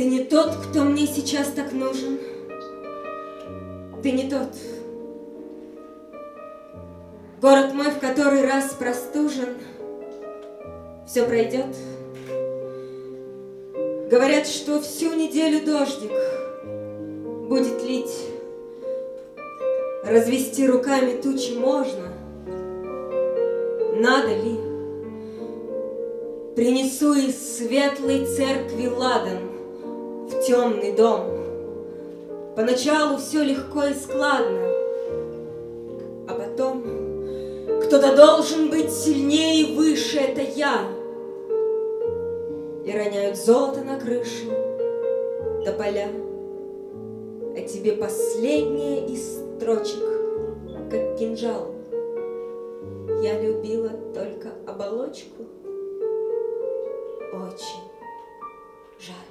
Ты не тот, кто мне сейчас так нужен. Ты не тот. Город мой в который раз простужен. Все пройдет. Говорят, что всю неделю дождик будет лить. Развести руками тучи можно. Надо ли? Принесу из светлой церкви ладан в темный дом. Поначалу все легко и складно, а потом кто-то должен быть сильнее и выше, это я. И роняют золото на крышу, тополя, а тебе последнее из строчек, как кинжал. Я любила только оболочку. Очень жаль.